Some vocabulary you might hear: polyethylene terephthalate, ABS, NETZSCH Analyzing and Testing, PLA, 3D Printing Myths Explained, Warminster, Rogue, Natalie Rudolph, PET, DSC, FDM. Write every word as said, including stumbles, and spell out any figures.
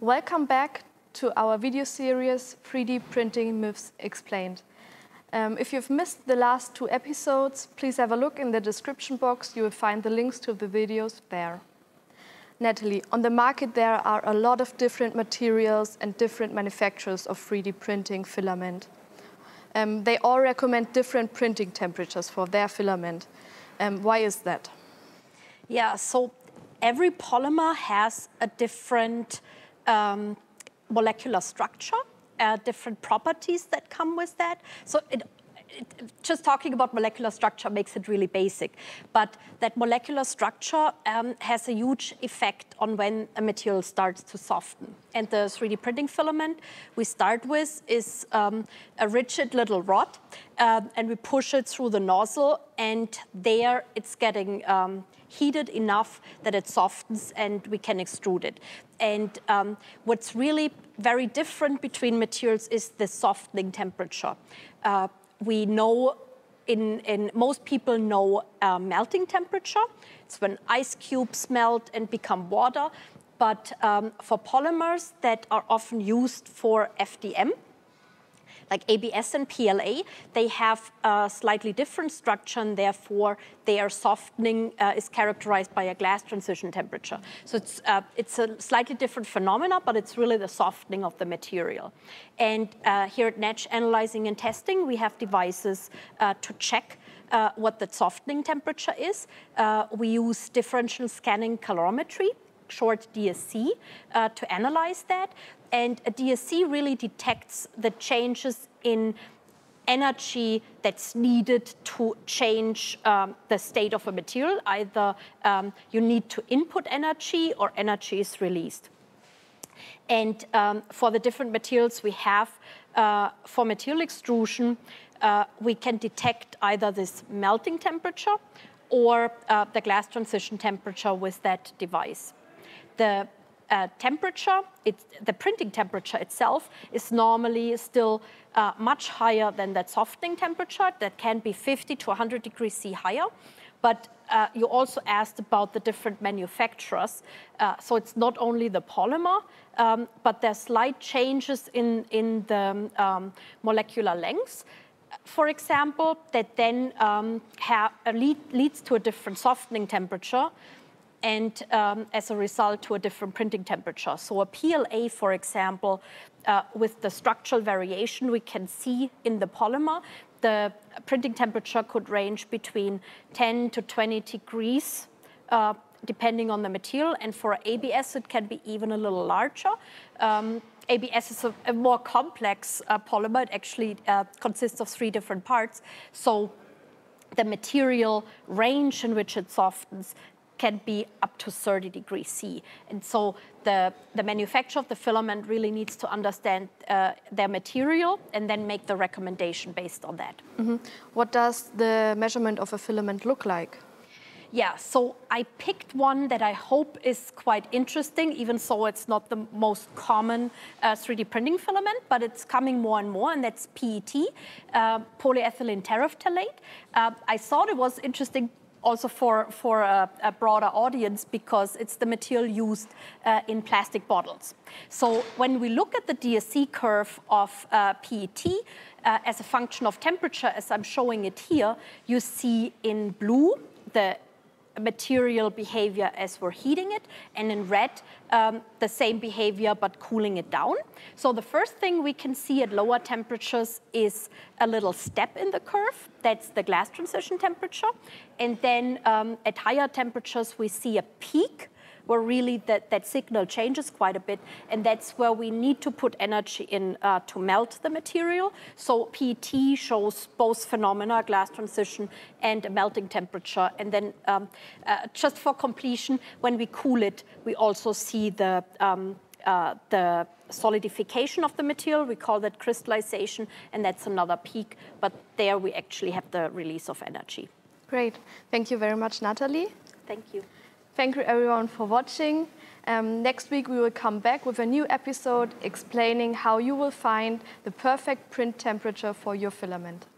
Welcome back to our video series three D Printing Myths Explained. Um, if you've missed the last two episodes, please have a look in the description box. You will find the links to the videos there. Natalie, on the market there are a lot of different materials and different manufacturers of three D printing filament. Um, they all recommend different printing temperatures for their filament. Um, why is that? Yeah, so every polymer has a different Um, molecular structure, uh, different properties that come with that. So it, it, just talking about molecular structure makes it really basic. But that molecular structure um, has a huge effect on when a material starts to soften. And the three D printing filament we start with is um, a rigid little rod, um, and we push it through the nozzle, and there it's getting um, heated enough that it softens and we can extrude it. And um, what's really very different between materials is the softening temperature. Uh, we know, in, in most people know uh, melting temperature. It's when ice cubes melt and become water. But um, for polymers that are often used for F D M, like A B S and P L A, they have a slightly different structure, and therefore their softening uh, is characterized by a glass transition temperature. So it's, uh, it's a slightly different phenomena, but it's really the softening of the material. And uh, here at NETZSCH Analyzing and Testing, we have devices uh, to check uh, what the softening temperature is. Uh, we use differential scanning calorimetry, short D S C, uh, to analyze that. And a D S C really detects the changes in energy that's needed to change um, the state of a material. Either um, you need to input energy or energy is released. And um, for the different materials we have, uh, for material extrusion, uh, we can detect either this melting temperature or uh, the glass transition temperature with that device. The Uh, temperature, it, the printing temperature itself is normally still uh, much higher than that softening temperature. That can be fifty to one hundred degrees C higher. But uh, you also asked about the different manufacturers. Uh, so it's not only the polymer, um, but there's slight changes in, in the um, molecular lengths, for example, that then um, have, uh, lead, leads to a different softening temperature, and um, as a result to a different printing temperature. So a P L A, for example, uh, with the structural variation we can see in the polymer, the printing temperature could range between ten to twenty degrees, uh, depending on the material. And for A B S, it can be even a little larger. Um, A B S is a, a more complex uh, polymer. It actually uh, consists of three different parts. So the material range in which it softens can be up to thirty degrees C. And so the, the manufacturer of the filament really needs to understand uh, their material and then make the recommendation based on that. Mm-hmm. What does the measurement of a filament look like? Yeah, so I picked one that I hope is quite interesting, even though it's not the most common uh, three D printing filament, but it's coming more and more, and that's P E T, uh, polyethylene terephthalate. Uh, I thought it was interesting also for, for a, a broader audience, because it's the material used uh, in plastic bottles. So when we look at the D S C curve of uh, P E T uh, as a function of temperature, as I'm showing it here, you see in blue the material behavior as we're heating it, and in red um, the same behavior but cooling it down. So the first thing we can see at lower temperatures is a little step in the curve. That's the glass transition temperature. And then um, at higher temperatures we see a peak where really that, that signal changes quite a bit, and that's where we need to put energy in uh, to melt the material. So P E T shows both phenomena, glass transition and a melting temperature. And then um, uh, just for completion, when we cool it, we also see the, um, uh, the solidification of the material. We call that crystallization, and that's another peak, but there we actually have the release of energy. Great, thank you very much, Natalie. Thank you. Thank you everyone for watching. Um, next week we will come back with a new episode explaining how you will find the perfect print temperature for your filament.